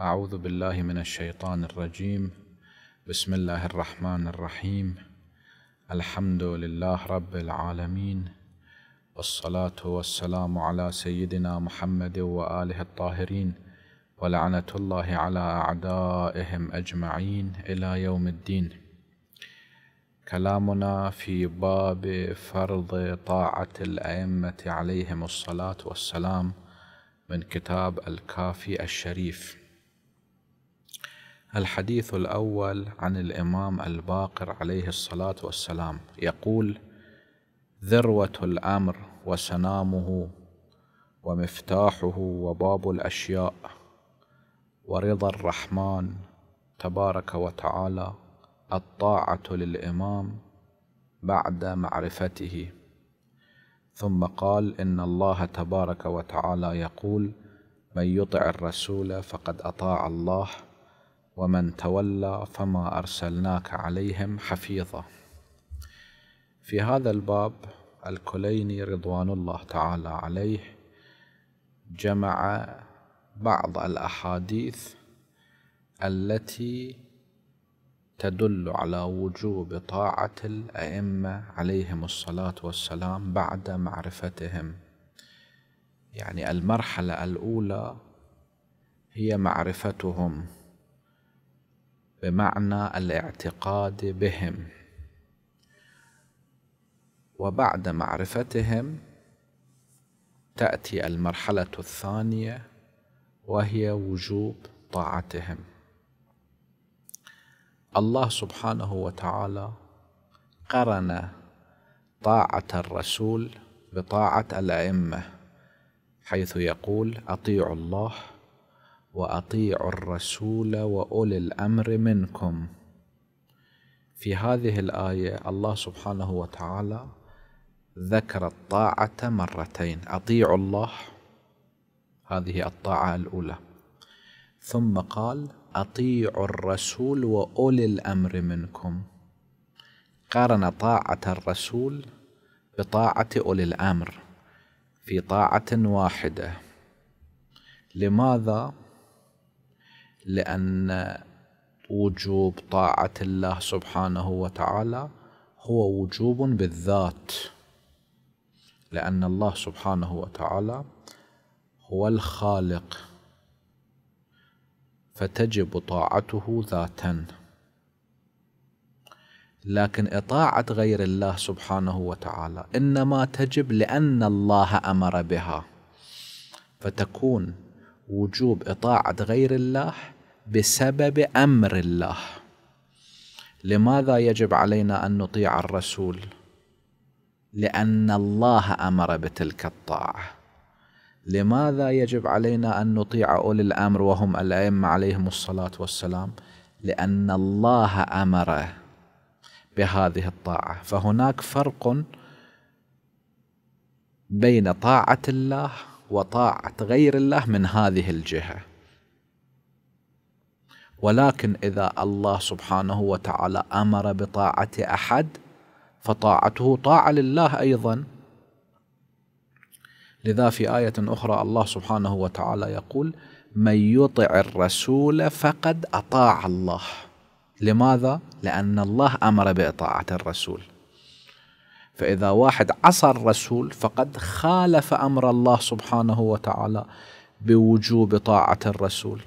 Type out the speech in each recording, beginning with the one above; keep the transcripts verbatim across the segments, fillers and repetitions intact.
أعوذ بالله من الشيطان الرجيم. بسم الله الرحمن الرحيم. الحمد لله رب العالمين، والصلاة والسلام على سيدنا محمد وآله الطاهرين، ولعنة الله على أعدائهم أجمعين إلى يوم الدين. كلامنا في باب فرض طاعة الأئمة عليهم الصلاة والسلام من كتاب الكافي الشريف. الحديث الأول عن الإمام الباقر عليه الصلاة والسلام يقول: ذروة الأمر وسنامه ومفتاحه وباب الأشياء ورضا الرحمن تبارك وتعالى الطاعة للإمام بعد معرفته. ثم قال: إن الله تبارك وتعالى يقول: من يطع الرسول فقد أطاع الله ومن تولى فما أرسلناك عليهم حفيظا. في هذا الباب الكليني رضوان الله تعالى عليه جمع بعض الأحاديث التي تدل على وجوب طاعة الأئمة عليهم الصلاة والسلام بعد معرفتهم. يعني المرحلة الأولى هي معرفتهم بمعنى الاعتقاد بهم، وبعد معرفتهم تأتي المرحلة الثانية وهي وجوب طاعتهم. الله سبحانه وتعالى قرن طاعة الرسول بطاعة الأئمة، حيث يقول: أطيعوا الله وأطيعوا الرسول وأولي الأمر منكم. في هذه الآية الله سبحانه وتعالى ذكر الطاعة مرتين: أطيعوا الله، هذه الطاعة الأولى، ثم قال: أطيعوا الرسول وأولي الأمر منكم. قارن طاعة الرسول بطاعة أولي الأمر في طاعة واحدة. لماذا؟ لأن وجوب طاعة الله سبحانه وتعالى هو وجوب بالذات، لأن الله سبحانه وتعالى هو الخالق فتجب طاعته ذاتا. لكن إطاعة غير الله سبحانه وتعالى إنما تجب لأن الله أمر بها، فتكون وجوب إطاعة غير الله بسبب أمر الله. لماذا يجب علينا أن نطيع الرسول؟ لأن الله أمر بتلك الطاعة. لماذا يجب علينا أن نطيع أولي الأمر وهم الأئمة عليهم الصلاة والسلام؟ لأن الله أمر بهذه الطاعة. فهناك فرق بين طاعة الله وطاعة غير الله من هذه الجهة. ولكن إذا الله سبحانه وتعالى أمر بطاعة أحد فطاعته طاعة لله أيضا. لذا في آية أخرى الله سبحانه وتعالى يقول: من يطع الرسول فقد أطاع الله. لماذا؟ لأن الله أمر بإطاعة الرسول. فإذا واحد عصى الرسول فقد خالف أمر الله سبحانه وتعالى بوجوب طاعة الرسول،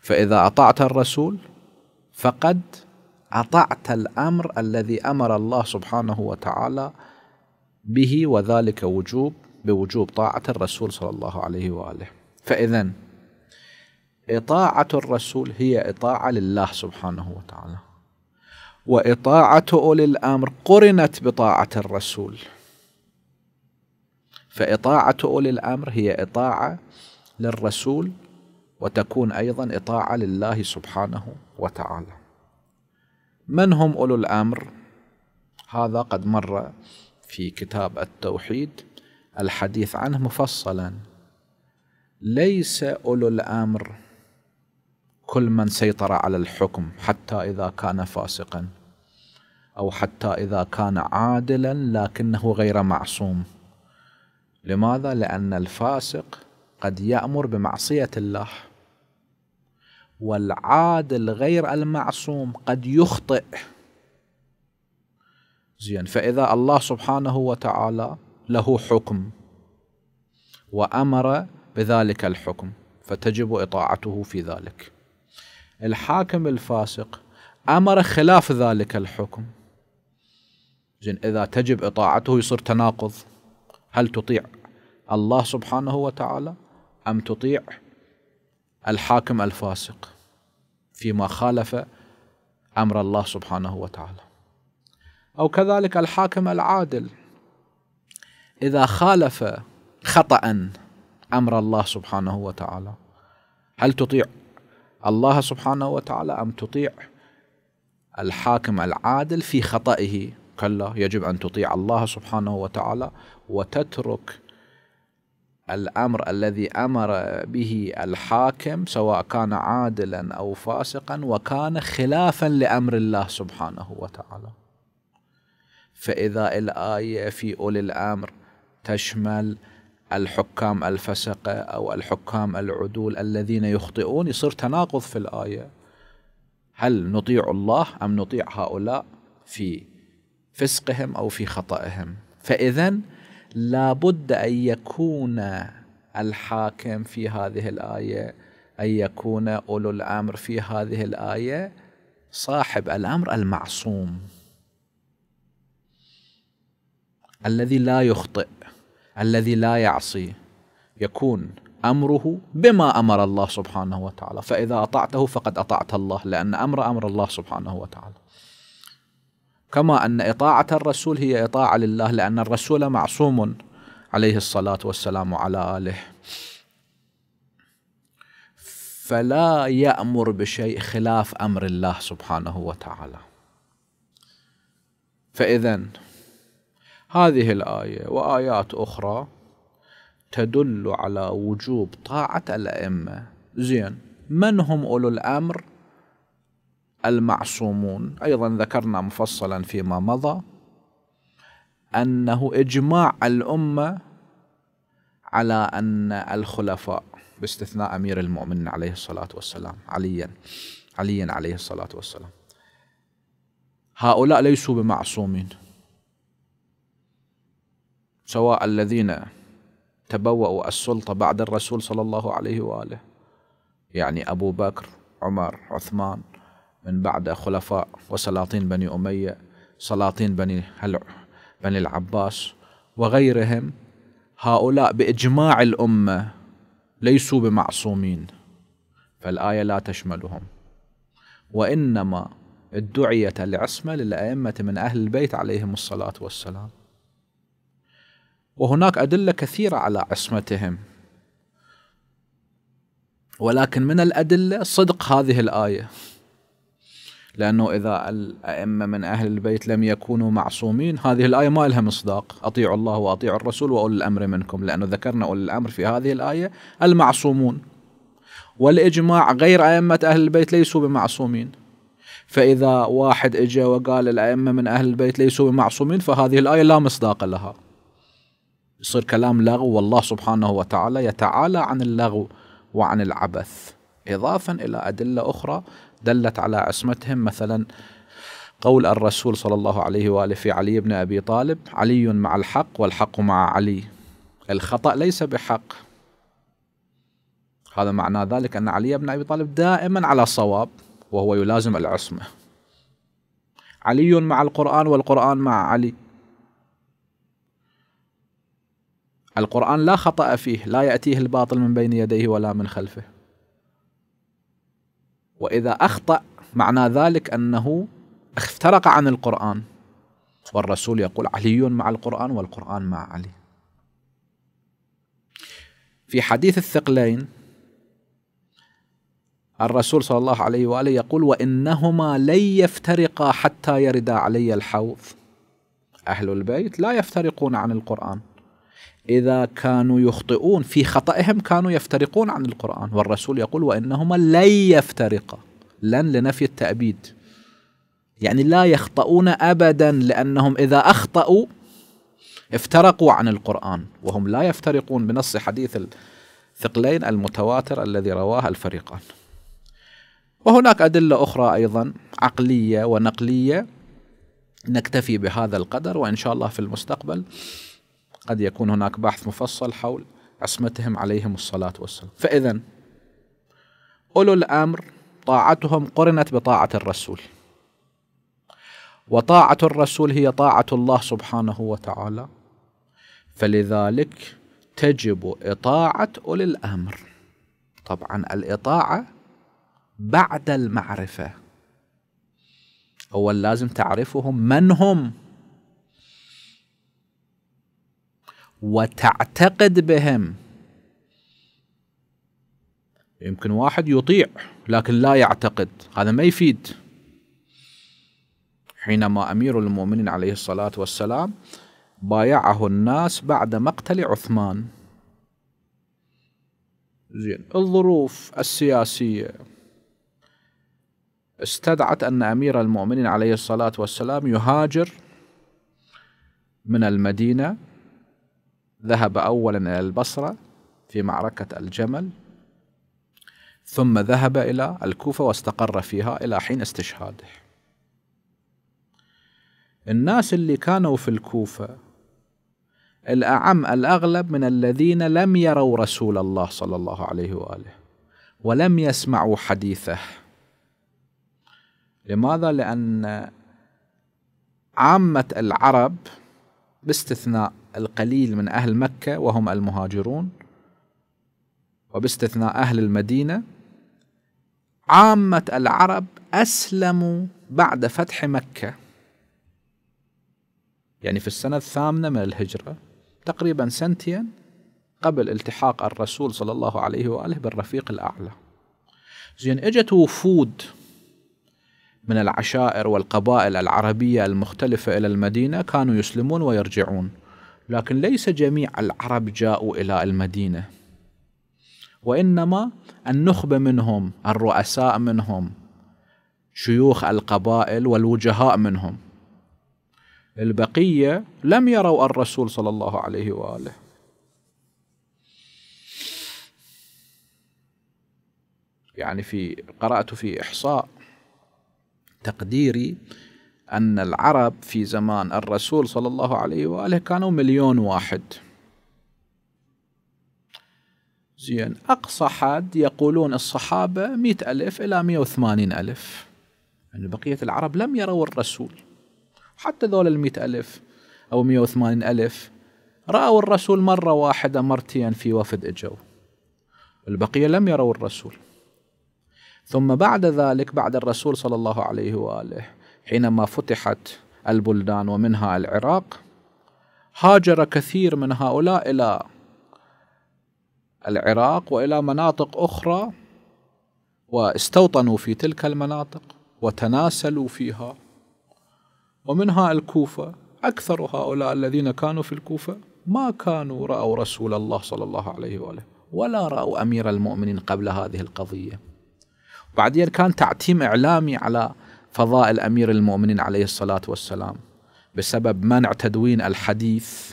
فإذا أطعت الرسول فقد أطعت الأمر الذي أمر الله سبحانه وتعالى به، وذلك وجوب بوجوب طاعة الرسول صلى الله عليه وآله. فإذن إطاعة الرسول هي إطاعة لله سبحانه وتعالى، وإطاعة أولي الأمر قرنت بطاعة الرسول، فإطاعة أولي الأمر هي إطاعة للرسول وتكون أيضا إطاعة لله سبحانه وتعالى. من هم أولو الأمر؟ هذا قد مر في كتاب التوحيد الحديث عنه مفصلا. ليس أولو الأمر كل من سيطر على الحكم، حتى إذا كان فاسقا أو حتى إذا كان عادلا لكنه غير معصوم. لماذا؟ لأن الفاسق قد يأمر بمعصية الله، والعادل غير المعصوم قد يخطئ. زين، فإذا الله سبحانه وتعالى له حكم وأمر بذلك الحكم فتجب إطاعته في ذلك. الحاكم الفاسق أمر خلاف ذلك الحكم، زين إذا تجب إطاعته يصير تناقض، هل تطيع الله سبحانه وتعالى أم تطيع الحاكم الفاسق فيما خالف أمر الله سبحانه وتعالى؟ أو كذلك الحاكم العادل إذا خالف خطأ أمر الله سبحانه وتعالى، هل تطيع الله سبحانه وتعالى أم تطيع الحاكم العادل في خطئه؟ كلا، يجب أن تطيع الله سبحانه وتعالى وتترك الأمر الذي أمر به الحاكم سواء كان عادلا أو فاسقا وكان خلافا لأمر الله سبحانه وتعالى. فإذا الآية في أولي الأمر تشمل الحكام الفسقة أو الحكام العدول الذين يخطئون يصير تناقض في الآية، هل نطيع الله أم نطيع هؤلاء في فسقهم أو في خطأهم؟ فإذن لابد أن يكون الحاكم في هذه الآية، أن يكون أولو الأمر في هذه الآية صاحب الأمر المعصوم الذي لا يخطئ الذي لا يعصي، يكون أمره بما أمر الله سبحانه وتعالى، فإذا أطعته فقد أطعت الله لأن أمر أمر الله سبحانه وتعالى. كما أن إطاعة الرسول هي إطاعة لله لأن الرسول معصوم عليه الصلاة والسلام على آله، فلا يأمر بشيء خلاف أمر الله سبحانه وتعالى. فإذن هذه الآية وآيات أخرى تدل على وجوب طاعة الأئمة. زين، من هم أولو الأمر المعصومون؟ أيضا ذكرنا مفصلا فيما مضى أنه إجماع الأمة على أن الخلفاء باستثناء أمير المؤمنين عليه الصلاة والسلام عليا عليا عليه الصلاة والسلام هؤلاء ليسوا بمعصومين، سواء الذين تبوأوا السلطة بعد الرسول صلى الله عليه وآله، يعني أبو بكر، عمر، عثمان، من بعد خلفاء وسلاطين بني أمية، سلاطين بني بني العباس وغيرهم، هؤلاء بإجماع الأمة ليسوا بمعصومين، فالآية لا تشملهم، وإنما ادعيت العصمة للأئمة من أهل البيت عليهم الصلاة والسلام، وهناك أدلة كثيرة على عصمتهم، ولكن من الأدلة صدق هذه الآية، لأنه إذا الأئمة من أهل البيت لم يكونوا معصومين هذه الآية ما لها مصداق، أطيعوا الله وأطيعوا الرسول وأولي الأمر منكم، لأنه ذكرنا أولي الأمر في هذه الآية المعصومون، والإجماع غير أئمة أهل البيت ليسوا بمعصومين، فإذا واحد إجا وقال الأئمة من أهل البيت ليسوا بمعصومين فهذه الآية لا مصداق لها، يصير كلام لغو، والله سبحانه وتعالى يتعالى عن اللغو وعن العبث، إضافا إلى أدلة أخرى دلت على عصمتهم، مثلا قول الرسول صلى الله عليه وآله في علي بن أبي طالب: علي مع الحق والحق مع علي، الخطأ ليس بحق، هذا معنى ذلك أن علي بن أبي طالب دائما على صواب وهو يلازم العصمة، علي مع القرآن والقرآن مع علي، القرآن لا خطأ فيه، لا يأتيه الباطل من بين يديه ولا من خلفه، وإذا أخطأ معنى ذلك أنه افترق عن القرآن، والرسول يقول علي مع القرآن والقرآن مع علي. في حديث الثقلين الرسول صلى الله عليه وآله يقول: وإنهما لن يفترقا حتى يردا علي الحوض، أهل البيت لا يفترقون عن القرآن، إذا كانوا يخطئون في خطئهم كانوا يفترقون عن القرآن، والرسول يقول: وإنهما لن يفترقا، لن لنفي التأبيد، يعني لا يخطئون أبدا، لأنهم إذا أخطأوا افترقوا عن القرآن، وهم لا يفترقون بنص حديث الثقلين المتواتر الذي رواه الفريقان. وهناك أدلة أخرى أيضا عقلية ونقلية. نكتفي بهذا القدر، وإن شاء الله في المستقبل قد يكون هناك بحث مفصل حول عصمتهم عليهم الصلاة والسلام. فإذا أولو الأمر طاعتهم قرنت بطاعة الرسول، وطاعة الرسول هي طاعة الله سبحانه وتعالى، فلذلك تجب إطاعة أولي الأمر. طبعا الإطاعة بعد المعرفة، أول لازم تعرفهم من هم وتعتقد بهم. يمكن واحد يطيع لكن لا يعتقد، هذا ما يفيد. حينما أمير المؤمنين عليه الصلاة والسلام بايعه الناس بعد مقتل عثمان، زين الظروف السياسية استدعت أن أمير المؤمنين عليه الصلاة والسلام يهاجر من المدينة، ذهب أولا إلى البصرة في معركة الجمل، ثم ذهب إلى الكوفة واستقر فيها إلى حين استشهاده. الناس اللي كانوا في الكوفة الأعم الأغلب من الذين لم يروا رسول الله صلى الله عليه وآله ولم يسمعوا حديثه. لماذا؟ لأن عامة العرب باستثناء القليل من أهل مكة وهم المهاجرون، وباستثناء أهل المدينة، عامة العرب أسلموا بعد فتح مكة، يعني في السنة الثامنة من الهجرة، تقريبا سنتين قبل التحاق الرسول صلى الله عليه وآله بالرفيق الأعلى. زين اجت وفود من العشائر والقبائل العربية المختلفة إلى المدينة، كانوا يسلمون ويرجعون، لكن ليس جميع العرب جاءوا إلى المدينة، وإنما النخبة منهم، الرؤساء منهم، شيوخ القبائل والوجهاء منهم. البقية لم يروا الرسول صلى الله عليه وآله. يعني في قرأت في إحصاء تقديري أن العرب في زمان الرسول صلى الله عليه وآله كانوا مليون واحد. زين أقصى حد يقولون الصحابة مئة ألف إلى مئة وثمانين ألف، يعني بقية العرب لم يروا الرسول. حتى ذول المئة ألف أو مئة وثمانين ألف رأوا الرسول مرة واحدة مرتين في وفد إجوا، البقية لم يروا الرسول. ثم بعد ذلك بعد الرسول صلى الله عليه وآله حينما فتحت البلدان ومنها العراق، هاجر كثير من هؤلاء إلى العراق وإلى مناطق أخرى، واستوطنوا في تلك المناطق وتناسلوا فيها، ومنها الكوفة. أكثر هؤلاء الذين كانوا في الكوفة ما كانوا رأوا رسول الله صلى الله عليه وآله ولا رأوا أمير المؤمنين قبل هذه القضية. بعدين كان تعتيم إعلامي على فضائل أمير المؤمنين عليه الصلاة والسلام بسبب منع تدوين الحديث،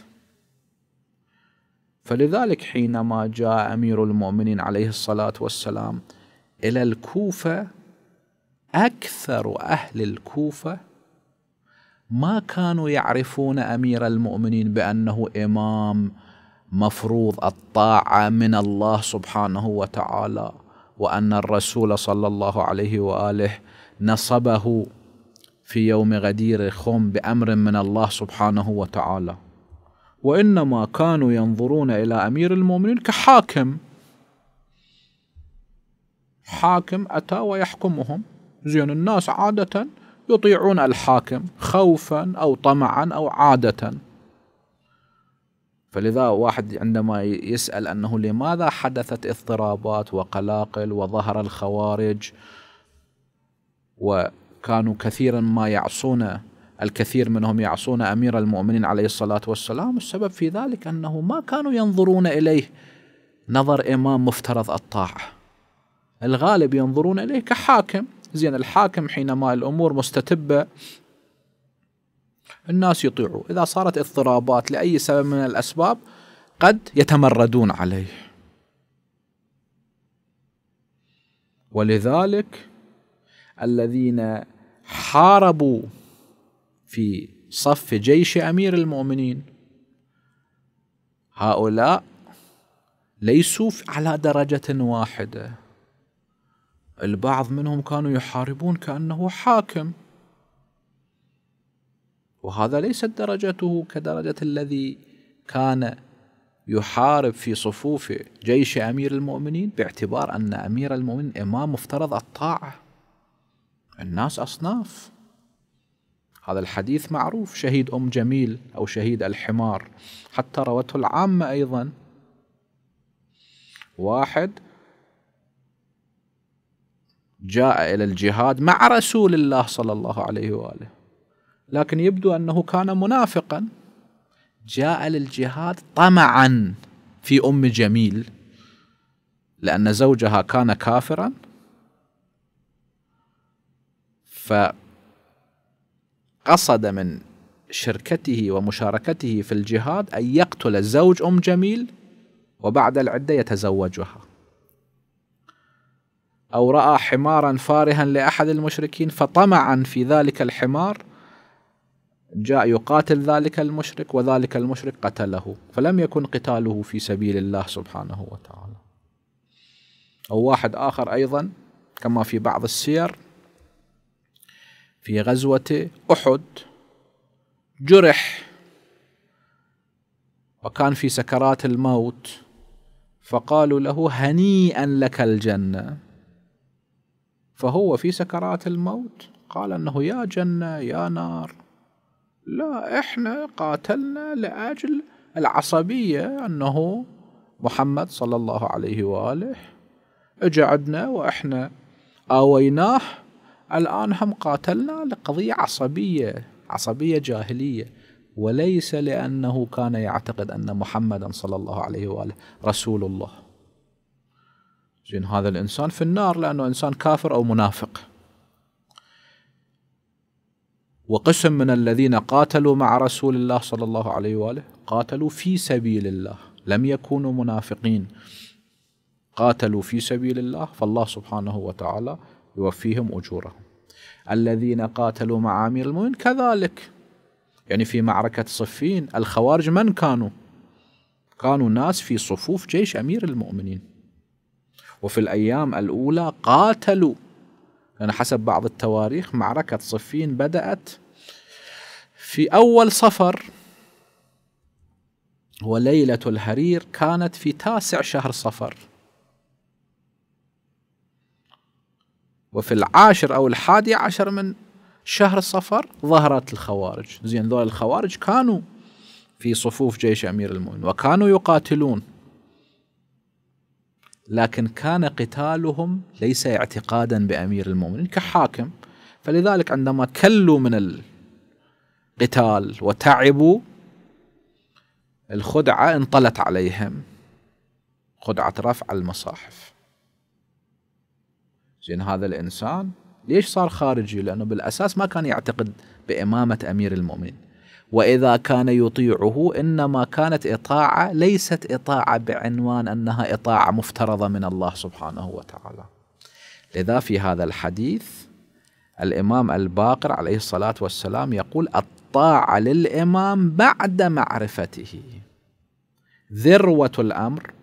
فلذلك حينما جاء أمير المؤمنين عليه الصلاة والسلام إلى الكوفة، أكثر أهل الكوفة ما كانوا يعرفون أمير المؤمنين بأنه إمام مفروض الطاعة من الله سبحانه وتعالى، وأن الرسول صلى الله عليه وآله نصبه في يوم غدير خم بأمر من الله سبحانه وتعالى، وإنما كانوا ينظرون إلى أمير المؤمنين كحاكم، حاكم أتى ويحكمهم. زين الناس عادة يطيعون الحاكم خوفا أو طمعا أو عادة، فلذا واحد عندما يسأل أنه لماذا حدثت اضطرابات وقلاقل وظهر الخوارج وكانوا كثيرا ما يعصون، الكثير منهم يعصون أمير المؤمنين عليه الصلاة والسلام، السبب في ذلك أنه ما كانوا ينظرون إليه نظر إمام مفترض الطاعة، الغالب ينظرون إليه كحاكم. زين الحاكم حينما الأمور مستتبة الناس يطيعوا، إذا صارت اضطرابات لأي سبب من الأسباب قد يتمردون عليه. ولذلك الذين حاربوا في صف جيش أمير المؤمنين، هؤلاء ليسوا على درجة واحدة، البعض منهم كانوا يحاربون كأنه حاكم، وهذا ليست درجته كدرجة الذي كان يحارب في صفوف جيش أمير المؤمنين، باعتبار أن أمير المؤمنين إمام مفترض الطاعة، الناس أصناف. هذا الحديث معروف، شهيد أم جميل أو شهيد الحمار، حتى روته العامة أيضا. واحد جاء إلى الجهاد مع رسول الله صلى الله عليه وآله، لكن يبدو أنه كان منافقا، جاء للجهاد طمعا في أم جميل، لأن زوجها كان كافرا، فقصد من شركته ومشاركته في الجهاد أن يقتل زوج أم جميل وبعد العدة يتزوجها، أو رأى حمارا فارها لأحد المشركين فطمعا في ذلك الحمار، جاء يقاتل ذلك المشرك وذلك المشرك قتله، فلم يكن قتاله في سبيل الله سبحانه وتعالى. أو واحد آخر أيضا كما في بعض السير، في غزوة أحد جرح وكان في سكرات الموت، فقالوا له هنيئا لك الجنة، فهو في سكرات الموت قال أنه يا جنة يا نار، لا إحنا قاتلنا لأجل العصبية أنه محمد صلى الله عليه وآله اجعدنا وإحنا آويناه، الآن هم قاتلنا لقضية عصبية، عصبية جاهلية، وليس لأنه كان يعتقد أن محمدا صلى الله عليه وآله رسول الله. زين، هذا الإنسان في النار لأنه إنسان كافر أو منافق. وقسم من الذين قاتلوا مع رسول الله صلى الله عليه وآله قاتلوا في سبيل الله، لم يكونوا منافقين، قاتلوا في سبيل الله، فالله سبحانه وتعالى يوفيهم أجورهم. الذين قاتلوا مع أمير المؤمنين كذلك، يعني في معركة صفين الخوارج من كانوا؟ كانوا ناس في صفوف جيش أمير المؤمنين، وفي الأيام الأولى قاتلوا، يعني حسب بعض التواريخ معركة صفين بدأت في أول صفر، وليلة الهرير كانت في تاسع شهر صفر، وفي العاشر أو الحادي عشر من شهر صفر ظهرت الخوارج. زين، ذول الخوارج كانوا في صفوف جيش أمير المؤمنين وكانوا يقاتلون، لكن كان قتالهم ليس اعتقادا بأمير المؤمنين كحاكم، فلذلك عندما كلوا من القتال وتعبوا الخدعة انطلت عليهم، خدعة رفع المصاحف. زين، هذا الإنسان ليش صار خارجي؟ لأنه بالأساس ما كان يعتقد بإمامة أمير المؤمنين، وإذا كان يطيعه إنما كانت إطاعة ليست إطاعة بعنوان أنها إطاعة مفترضة من الله سبحانه وتعالى. لذا في هذا الحديث الإمام الباقر عليه الصلاة والسلام يقول الطاعة للإمام بعد معرفته ذروة الأمر،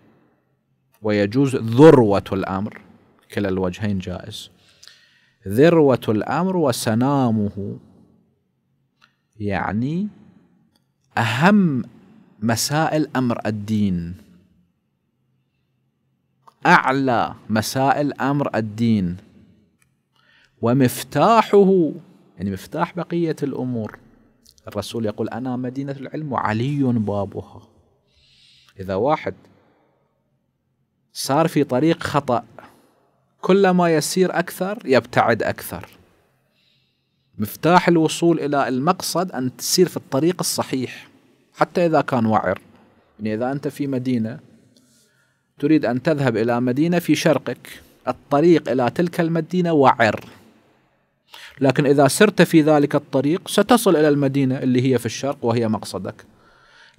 ويجوز ذروة الأمر، كلا الوجهين جائز، ذروة الأمر وسنامه، يعني أهم مسائل أمر الدين، أعلى مسائل أمر الدين ومفتاحه، يعني مفتاح بقية الأمور. الرسول يقول أنا مدينة العلم وعلي بابها. إذا واحد صار في طريق خطأ كلما يسير أكثر يبتعد أكثر، مفتاح الوصول إلى المقصد أن تسير في الطريق الصحيح حتى إذا كان وعر. يعني إذا أنت في مدينة تريد أن تذهب إلى مدينة في شرقك، الطريق إلى تلك المدينة وعر، لكن إذا سرت في ذلك الطريق ستصل إلى المدينة اللي هي في الشرق وهي مقصدك.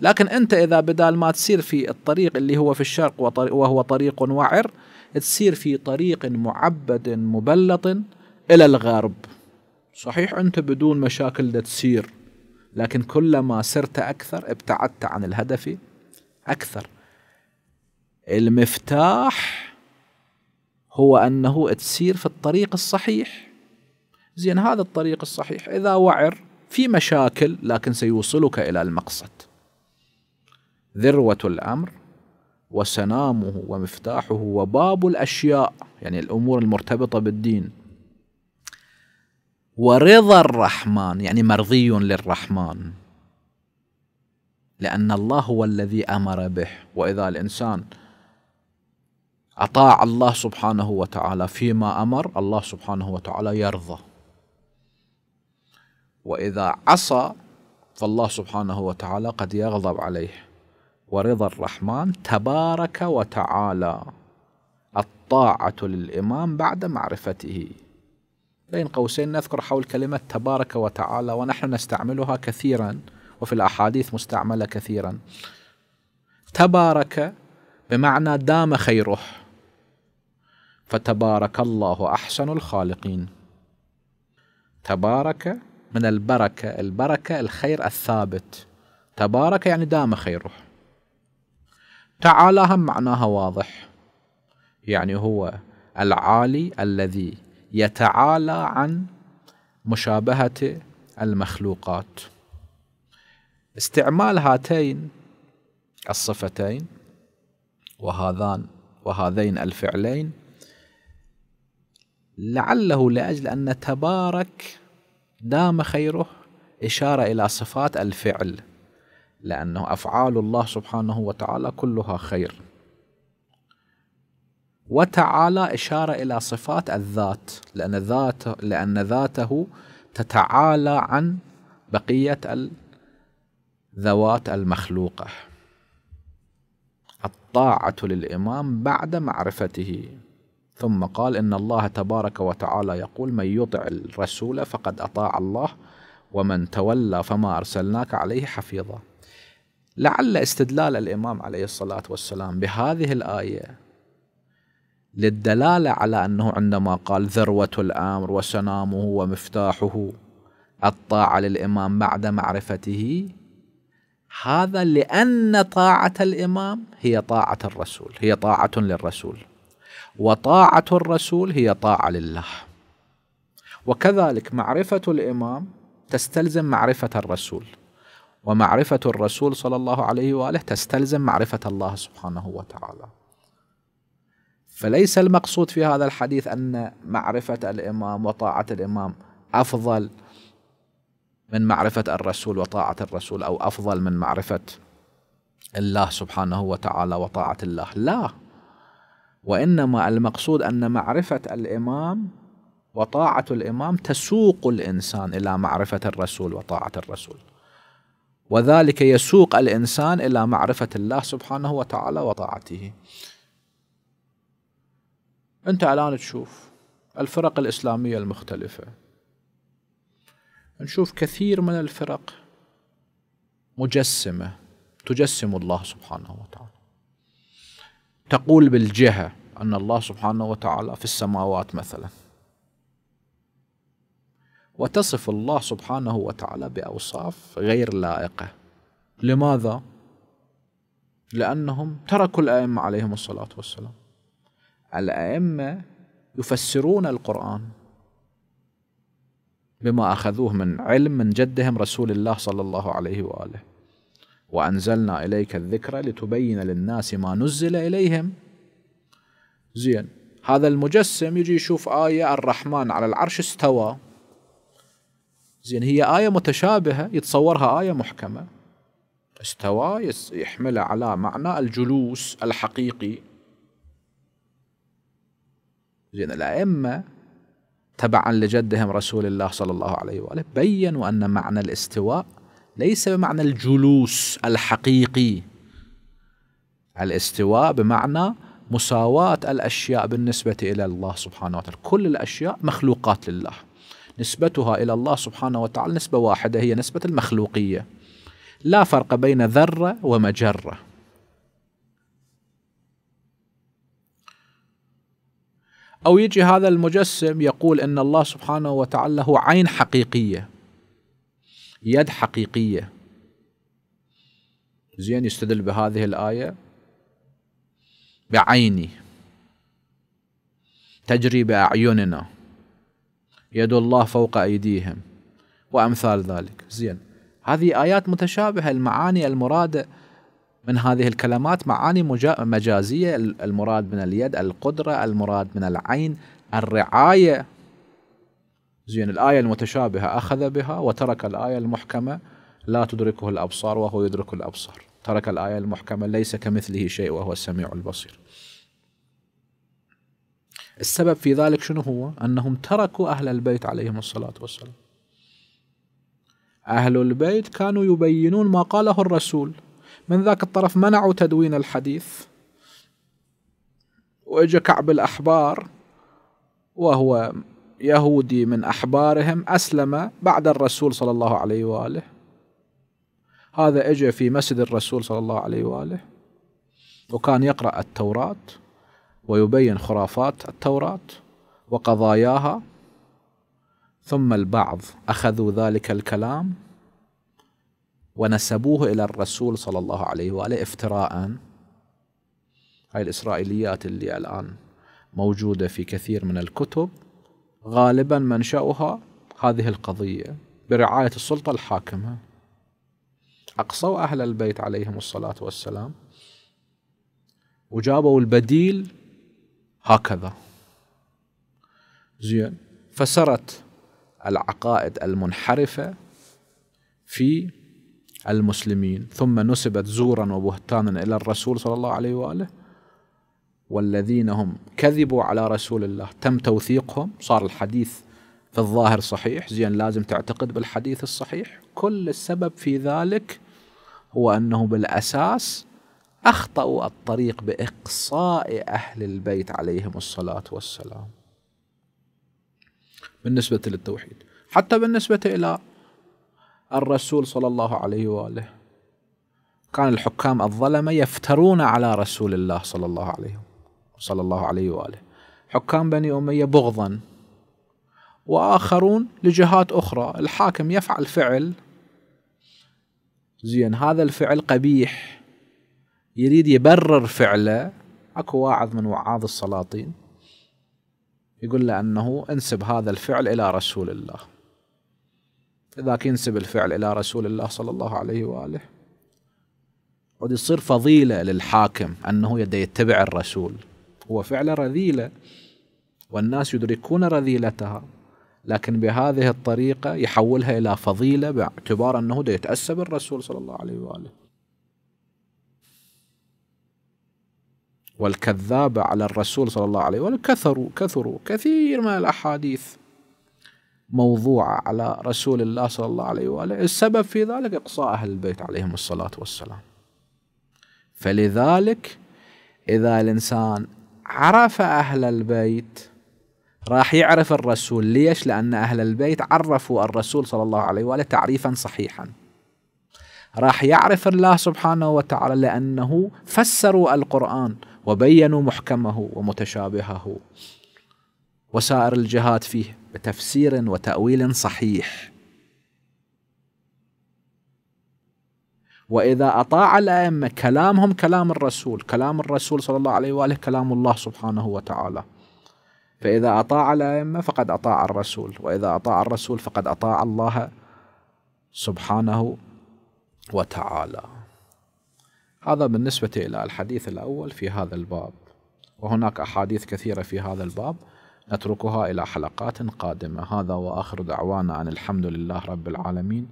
لكن أنت إذا بدال ما تسير في الطريق اللي هو في الشرق وهو طريق وعر، تسير في طريق معبد مبلط إلى الغرب. صحيح أنت بدون مشاكل دا تسير، لكن كلما سرت أكثر ابتعدت عن الهدف أكثر. المفتاح هو أنه تسير في الطريق الصحيح. زين، هذا الطريق الصحيح إذا وعر في مشاكل لكن سيوصلك إلى المقصد. ذروة الأمر وسنامه ومفتاحه وباب الأشياء، يعني الأمور المرتبطة بالدين، ورضا الرحمن يعني مرضي للرحمن، لأن الله هو الذي أمر به. وإذا الإنسان أطاع الله سبحانه وتعالى فيما أمر، الله سبحانه وتعالى يرضى، وإذا عصى فالله سبحانه وتعالى قد يغضب عليه. ورضا الرحمن تبارك وتعالى الطاعة للإمام بعد معرفته. بين قوسين نذكر حول كلمة تبارك وتعالى، ونحن نستعملها كثيرا وفي الأحاديث مستعملة كثيرا. تبارك بمعنى دام خيره، فتبارك الله أحسن الخالقين. تبارك من البركة، البركة الخير الثابت، تبارك يعني دام خيره. تعالى هم معناها واضح، يعني هو العالي الذي يتعالى عن مشابهة المخلوقات. استعمال هاتين الصفتين وهذان وهذين الفعلين لعله لأجل أن تبارك دام خيره إشارة إلى صفات الفعل، لأنه أفعال الله سبحانه وتعالى كلها خير، وتعالى إشارة إلى صفات الذات، لأن ذاته لأن ذاته تتعالى عن بقية الذوات المخلوقة. الطاعة للإمام بعد معرفته. ثم قال إن الله تبارك وتعالى يقول من يطع الرسول فقد أطاع الله ومن تولى فما أرسلناك عليه حفيظا. لعل استدلال الإمام عليه الصلاة والسلام بهذه الآية للدلالة على أنه عندما قال ذروة الأمر وسنامه ومفتاحه الطاعة للإمام بعد معرفته، هذا لأن طاعة الإمام هي طاعة الرسول، هي طاعة للرسول، وطاعة الرسول هي طاعة لله، وكذلك معرفة الإمام تستلزم معرفة الرسول، ومعرفة الرسول صلى الله عليه وآله تستلزم معرفة الله سبحانه وتعالى. فليس المقصود في هذا الحديث أن معرفة الإمام وطاعة الإمام أفضل من معرفة الرسول وطاعة الرسول، أو أفضل من معرفة الله سبحانه وتعالى وطاعة الله، لا، وإنما المقصود أن معرفة الإمام وطاعة الإمام تسوق الإنسان إلى معرفة الرسول وطاعة الرسول، وذلك يسوق الإنسان إلى معرفة الله سبحانه وتعالى وطاعته. أنت الآن تشوف الفرق الإسلامية المختلفة، نشوف كثير من الفرق مجسمة تجسم الله سبحانه وتعالى، تقول بالجهة أن الله سبحانه وتعالى في السماوات مثلا، وتصف الله سبحانه وتعالى بأوصاف غير لائقة. لماذا؟ لأنهم تركوا الأئمة عليهم الصلاة والسلام. الأئمة يفسرون القرآن بما أخذوه من علم من جدهم رسول الله صلى الله عليه وآله، وأنزلنا إليك الذكر لتبين للناس ما نزل إليهم. زين، هذا المجسم يجي يشوف آية الرحمن على العرش استوى، زين هي آية متشابهة يتصورها آية محكمة، استوى يحملها على معنى الجلوس الحقيقي. زين، الأئمة تبعا لجدهم رسول الله صلى الله عليه وآله بيّنوا أن معنى الاستواء ليس بمعنى الجلوس الحقيقي، الاستواء بمعنى مساواة الأشياء بالنسبة إلى الله سبحانه وتعالى، كل الأشياء مخلوقات لله، نسبتها إلى الله سبحانه وتعالى نسبة واحدة هي نسبة المخلوقية، لا فرق بين ذرة ومجرة. أو يجي هذا المجسم يقول أن الله سبحانه وتعالى هو عين حقيقية، يد حقيقية. زين، يستدل بهذه الآية بعيني تجري بأعيننا، يد الله فوق أيديهم وأمثال ذلك. زين، هذه آيات متشابهة، المعاني المرادة من هذه الكلمات معاني مجازية، المراد من اليد القدرة، المراد من العين الرعاية. زين، الآية المتشابهة أخذ بها وترك الآية المحكمة لا تدركه الأبصار وهو يدرك الأبصار، ترك الآية المحكمة ليس كمثله شيء وهو السميع البصير. السبب في ذلك شنو هو؟ أنهم تركوا أهل البيت عليهم الصلاة والسلام. أهل البيت كانوا يبينون ما قاله الرسول، من ذاك الطرف منعوا تدوين الحديث، وإجا كعب الأحبار وهو يهودي من أحبارهم أسلم بعد الرسول صلى الله عليه وآله، هذا إجا في مسجد الرسول صلى الله عليه وآله وكان يقرأ التوراة ويبين خرافات التوراة وقضاياها، ثم البعض أخذوا ذلك الكلام ونسبوه إلى الرسول صلى الله عليه وآله افتراءً. هاي الإسرائيليات اللي الآن موجودة في كثير من الكتب غالباً منشأها هذه القضية برعاية السلطة الحاكمة. أقصوا أهل البيت عليهم الصلاة والسلام وجابوا البديل هكذا. زين، فسرت العقائد المنحرفة في المسلمين، ثم نسبت زورا وبهتانا إلى الرسول صلى الله عليه وآله، والذين هم كذبوا على رسول الله تم توثيقهم، صار الحديث في الظاهر صحيح. زين، لازم تعتقد بالحديث الصحيح. كل السبب في ذلك هو أنه بالأساس أخطأوا الطريق بإقصاء أهل البيت عليهم الصلاة والسلام بالنسبة للتوحيد، حتى بالنسبة إلى الرسول صلى الله عليه وآله. كان الحكام الظلمة يفترون على رسول الله صلى الله عليه صلى الله عليه وآله، حكام بني أمية بغضا، وآخرون لجهات أخرى. الحاكم يفعل فعل، زين، هذا الفعل قبيح، يريد يبرر فعله. أكو واعظ من وعاظ السلاطين يقول له أنه انسب هذا الفعل إلى رسول الله، ذاك ينسب الفعل إلى رسول الله صلى الله عليه وآله، ودي يصير فضيلة للحاكم أنه يدي يتبع الرسول. هو فعل رذيلة والناس يدركون رذيلتها، لكن بهذه الطريقة يحولها إلى فضيلة باعتبار أنه دي يتأسى بالرسول صلى الله عليه وآله. والكذاب على الرسول صلى الله عليه وآله كثروا كثروا كثير من الأحاديث موضوعة على رسول الله صلى الله عليه وآله. السبب في ذلك إقصاء أهل البيت عليهم الصلاة والسلام. فلذلك إذا الإنسان عرف أهل البيت راح يعرف الرسول. ليش؟ لأن أهل البيت عرفوا الرسول صلى الله عليه وآله تعريفا صحيحا، راح يعرف الله سبحانه وتعالى لأنه فسروا القرآن وبينوا محكمه ومتشابهه وسائر الجهات فيه بتفسير وتأويل صحيح. وإذا أطاع الأئمة كلامهم كلام الرسول، كلام الرسول صلى الله عليه وآله كلام الله سبحانه وتعالى، فإذا أطاع الأئمة فقد أطاع الرسول، وإذا أطاع الرسول فقد أطاع الله سبحانه وتعالى. هذا بالنسبة إلى الحديث الأول في هذا الباب، وهناك أحاديث كثيرة في هذا الباب نتركها إلى حلقات قادمة. هذا وآخر دعوانا أن الحمد لله رب العالمين،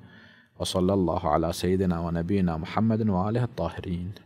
وصلى الله على سيدنا ونبينا محمد وآله الطاهرين.